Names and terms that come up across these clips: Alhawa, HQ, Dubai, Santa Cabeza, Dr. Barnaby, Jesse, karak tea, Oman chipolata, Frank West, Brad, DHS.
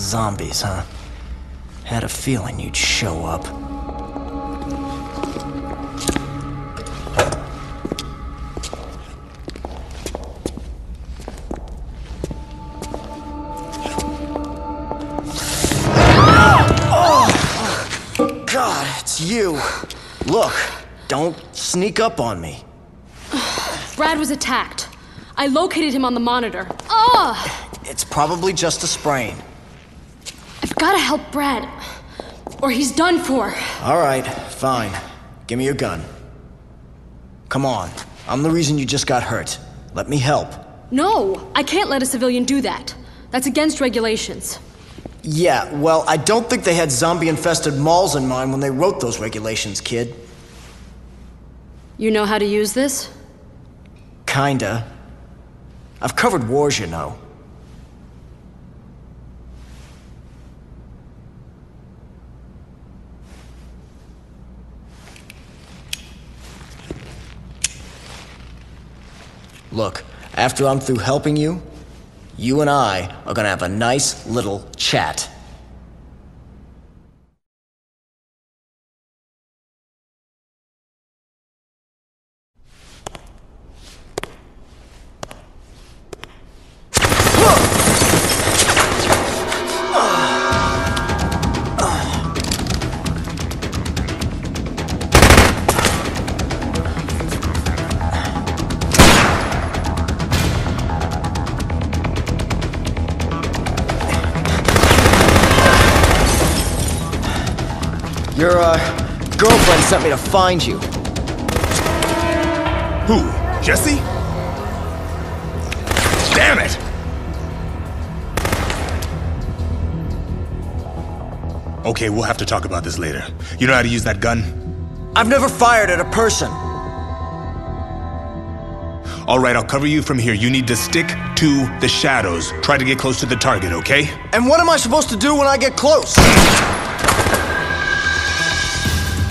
Zombies, huh? Had a feeling you'd show up. Oh, God, it's you. Look, don't sneak up on me. Brad was attacked. I located him on the monitor. It's probably just a sprain. I've got to help Brad, or he's done for. All right, fine. Give me your gun. Come on. I'm the reason you just got hurt. Let me help. No, I can't let a civilian do that. That's against regulations. Yeah, well, I don't think they had zombie-infested malls in mind when they wrote those regulations, kid. You know how to use this? Kinda. I've covered wars, you know. Look, after I'm through helping you, you and I are gonna have a nice little chat. Your, girlfriend sent me to find you. Who? Jesse? Damn it! Okay, we'll have to talk about this later. You know how to use that gun? I've never fired at a person. Alright, I'll cover you from here. You need to stick to the shadows. Try to get close to the target, okay? And what am I supposed to do when I get close?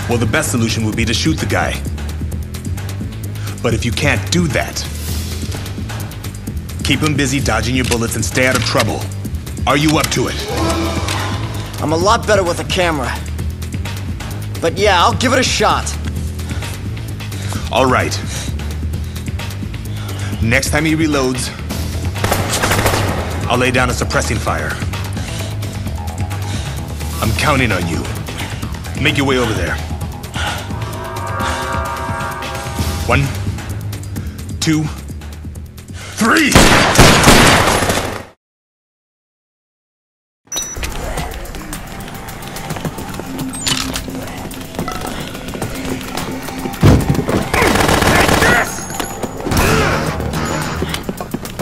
Well, the best solution would be to shoot the guy. But if you can't do that, keep him busy dodging your bullets and stay out of trouble. Are you up to it? I'm a lot better with a camera. But yeah, I'll give it a shot. All right. Next time he reloads, I'll lay down a suppressing fire. I'm counting on you. Make your way over there. 1, 2, 3!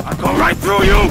I'll go right through you!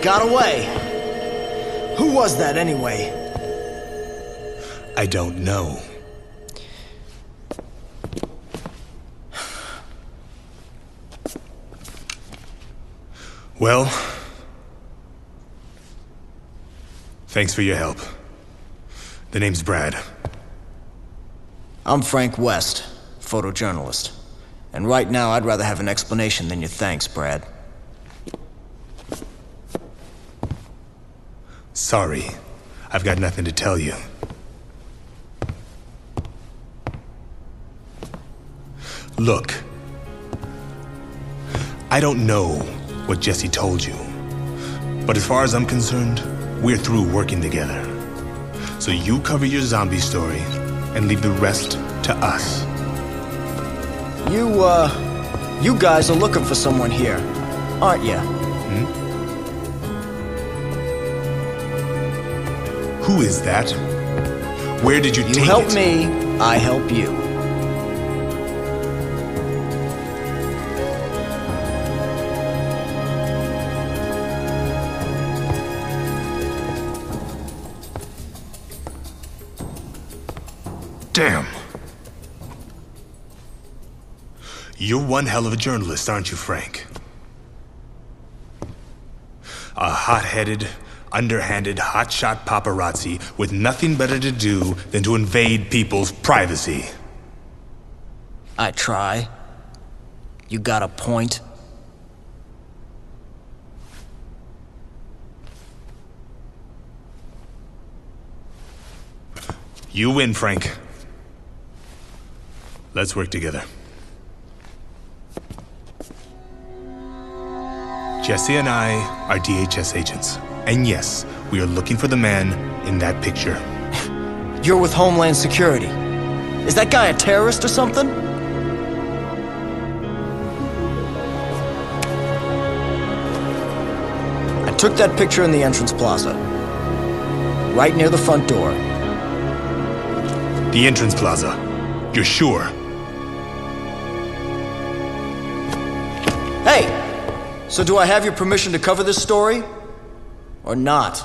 Got away. Who was that anyway? I don't know. Well, thanks for your help. The name's Brad. I'm Frank West, photojournalist. And right now, I'd rather have an explanation than your thanks, Brad. Sorry, I've got nothing to tell you. Look, I don't know what Jesse told you, but as far as I'm concerned, we're through working together. So you cover your zombie story and leave the rest to us. You guys are looking for someone here, aren't you? Hmm? Who is that? Where did you take it? You help me, I help you. Damn. You're one hell of a journalist, aren't you, Frank? A hot-headed, underhanded, hotshot paparazzi with nothing better to do than to invade people's privacy. I try. You got a point? You win, Frank. Let's work together. Jesse and I are DHS agents. And yes, we are looking for the man in that picture. You're with Homeland Security. Is that guy a terrorist or something? I took that picture in the entrance plaza. Right near the front door. The entrance plaza. You're sure? Hey! So do I have your permission to cover this story? Or not?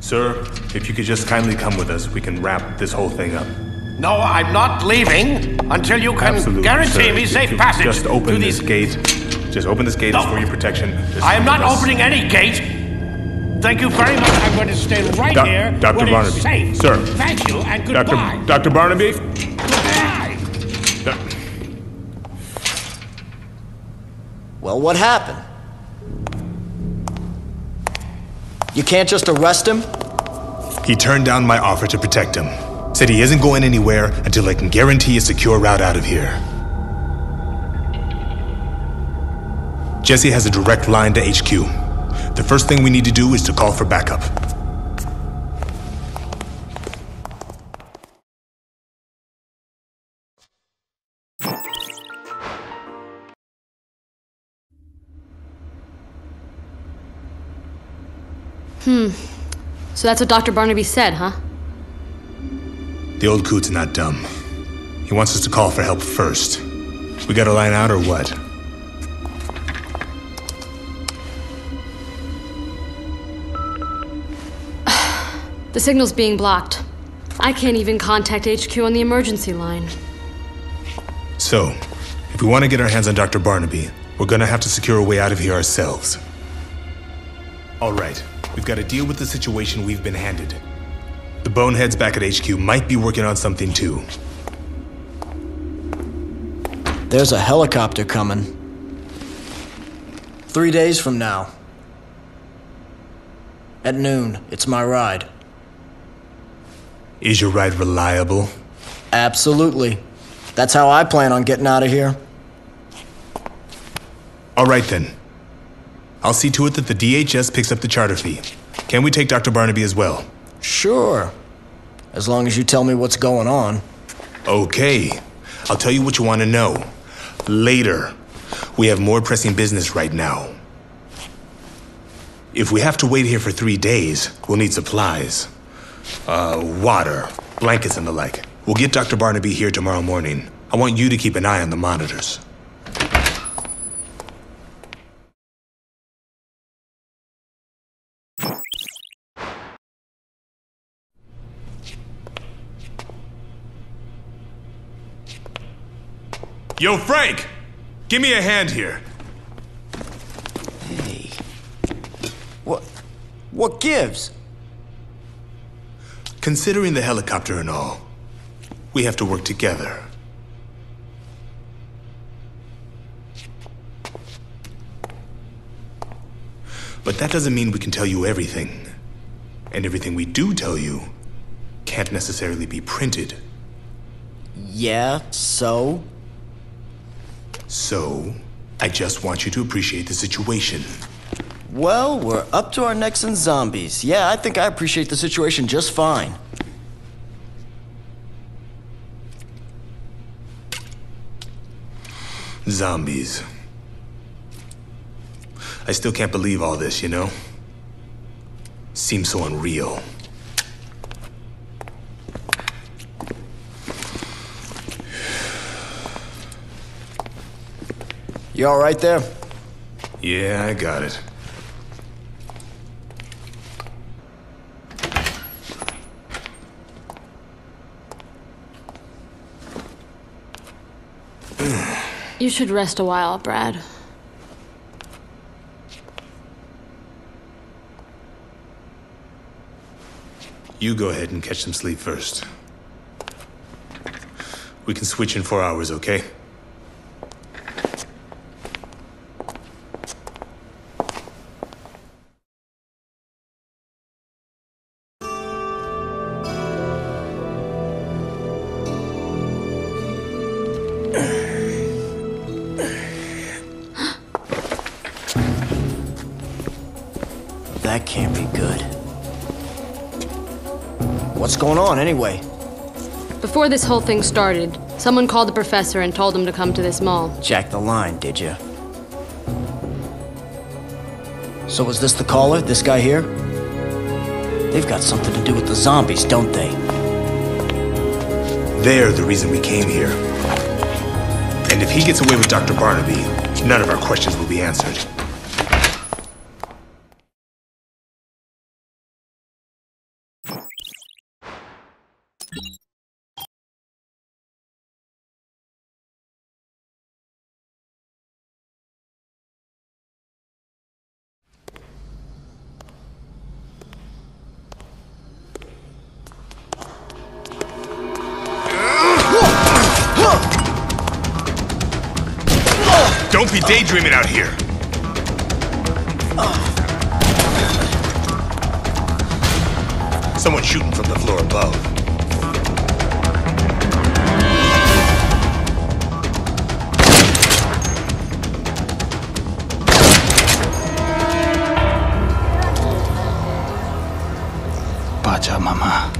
Sir, if you could just kindly come with us, we can wrap this whole thing up. No, I'm not leaving until you can guarantee me safe passage. Just open this gate. Just open this gate for your protection. I am not opening any gate. Thank you very much. I'm going to stay right here. Dr. Barnaby. Safe. Sir. Thank you and goodbye. Dr. Barnaby. Goodbye. Well, what happened? You can't just arrest him? He turned down my offer to protect him. Said he isn't going anywhere until I can guarantee a secure route out of here. Jesse has a direct line to HQ. The first thing we need to do is to call for backup. So that's what Dr. Barnaby said, huh? The old coot's not dumb. He wants us to call for help first. We gotta line out or what? The signal's being blocked. I can't even contact HQ on the emergency line. So, if we want to get our hands on Dr. Barnaby, we're gonna have to secure a way out of here ourselves. All right. We've got to deal with the situation we've been handed. The boneheads back at HQ might be working on something too. There's a helicopter coming. 3 days from now. At noon, it's my ride. Is your ride reliable? Absolutely. That's how I plan on getting out of here. All right, then. I'll see to it that the DHS picks up the charter fee. Can we take Dr. Barnaby as well? Sure. As long as you tell me what's going on. Okay. I'll tell you what you want to know. Later. We have more pressing business right now. If we have to wait here for 3 days, we'll need supplies. Water, blankets, and the like. We'll get Dr. Barnaby here tomorrow morning. I want you to keep an eye on the monitors. Yo, Frank! Give me a hand here. Hey. What gives? Considering the helicopter and all, we have to work together. But that doesn't mean we can tell you everything. And everything we do tell you can't necessarily be printed. Yeah, so? So, I just want you to appreciate the situation. Well, we're up to our necks in zombies. Yeah, I think I appreciate the situation just fine. Zombies. I still can't believe all this, you know? Seems so unreal. You all right there? Yeah, I got it. You should rest a while, Brad. You go ahead and catch some sleep first. We can switch in 4 hours, okay? That can't be good. What's going on, anyway? Before this whole thing started, someone called the professor and told him to come to this mall. Jack the line, did you? So was this the caller? This guy here? They've got something to do with the zombies, don't they? They're the reason we came here. And if he gets away with Dr. Barnaby, none of our questions will be answered. Don't be daydreaming out here. Someone's shooting from the floor above. Pacha, mama.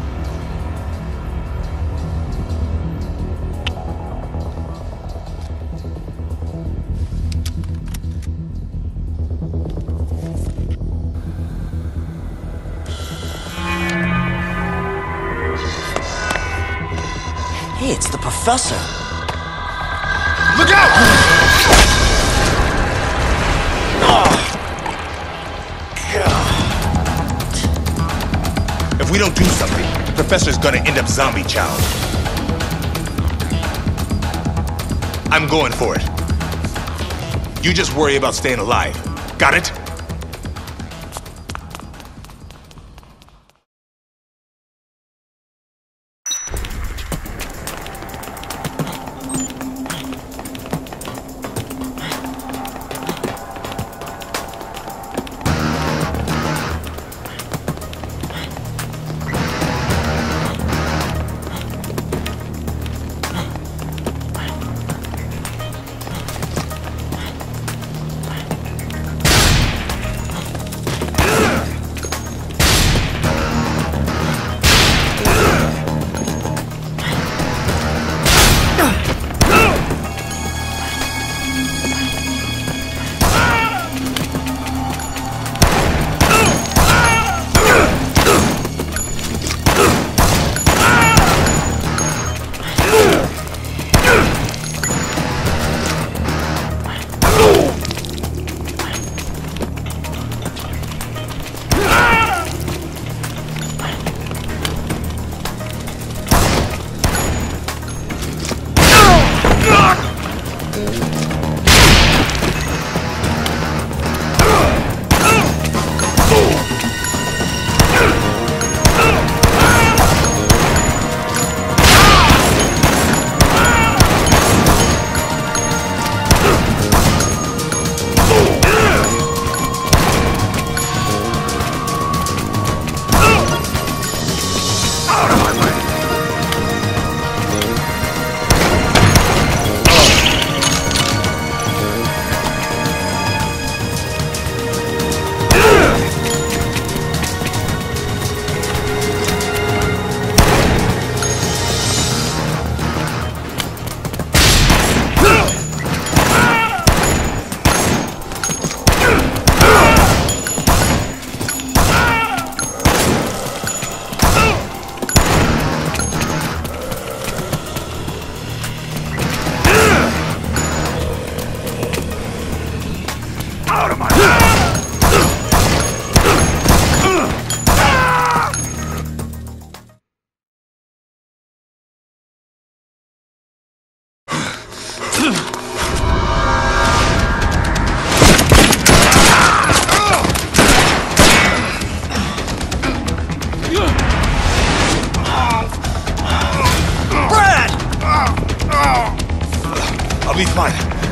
It's the professor. Look out! Oh, God. If we don't do something, the professor's gonna end up zombie child. I'm going for it. You just worry about staying alive. Got it?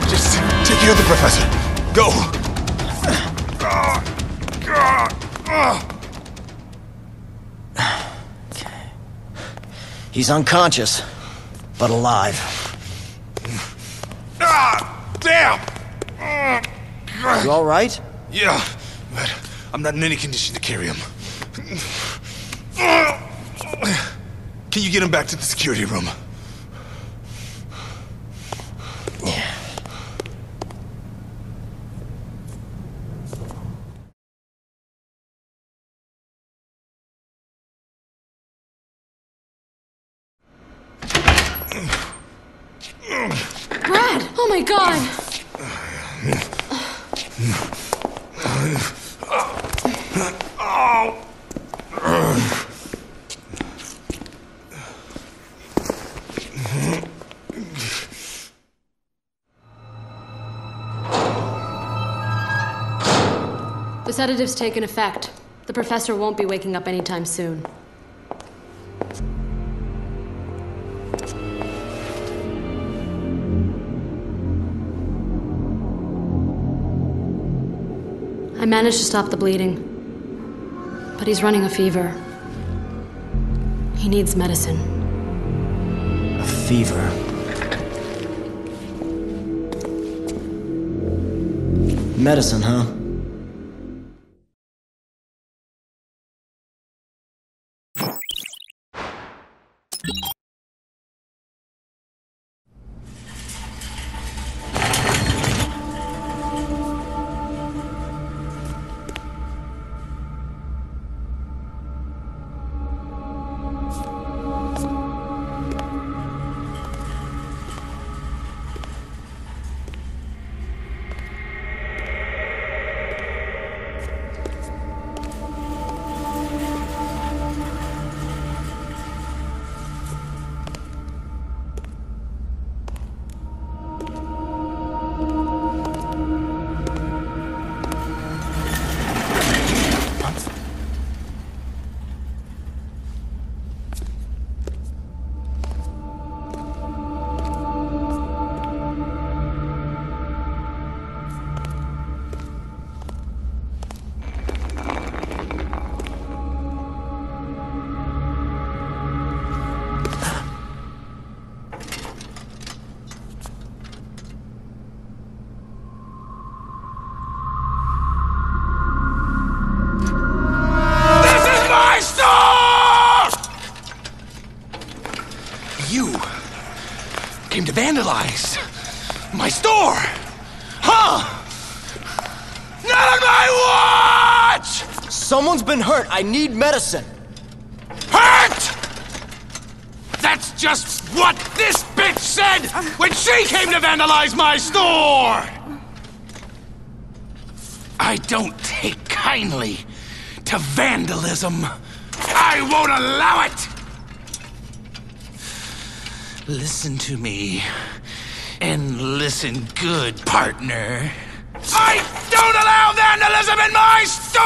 Just take care of the professor. Go! Okay. He's unconscious, but alive. Ah! Damn! You all right? Yeah, but I'm not in any condition to carry him. Can you get him back to the security room? Brad! Oh my God! The sedative's taken effect. The professor won't be waking up anytime soon. I managed to stop the bleeding, but he's running a fever. He needs medicine. A fever? Medicine, huh? Vandalized my store, huh? Not on my watch! Someone's been hurt. I need medicine. Hurt? That's just what this bitch said when she came to vandalize my store. I don't take kindly to vandalism. I won't allow it. Listen to me, and listen good, partner. I don't allow vandalism in my store.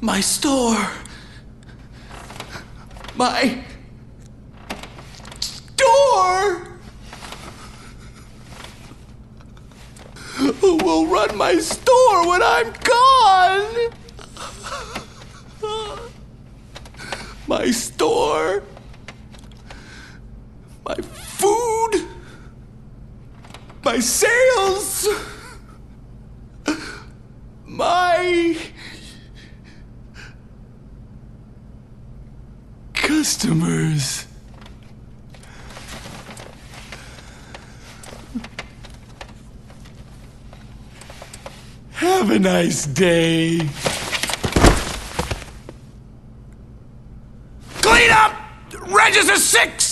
My store. Who will run my store when I'm gone? My store. My food. My sales. My customers. Have a nice day. Clean up! Register 6!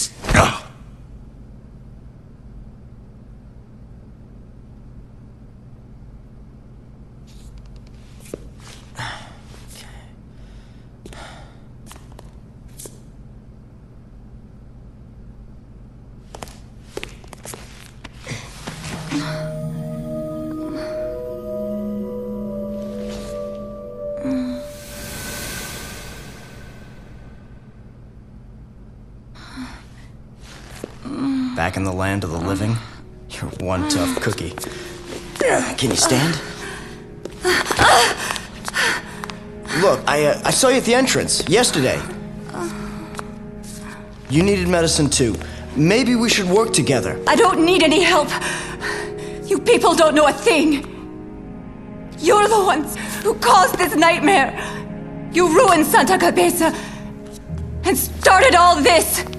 back in the land of the living. You're one tough cookie. Can you stand? Look, I saw you at the entrance yesterday. You needed medicine too. Maybe we should work together. I don't need any help. You people don't know a thing. You're the ones who caused this nightmare. You ruined Santa Cabeza and started all this.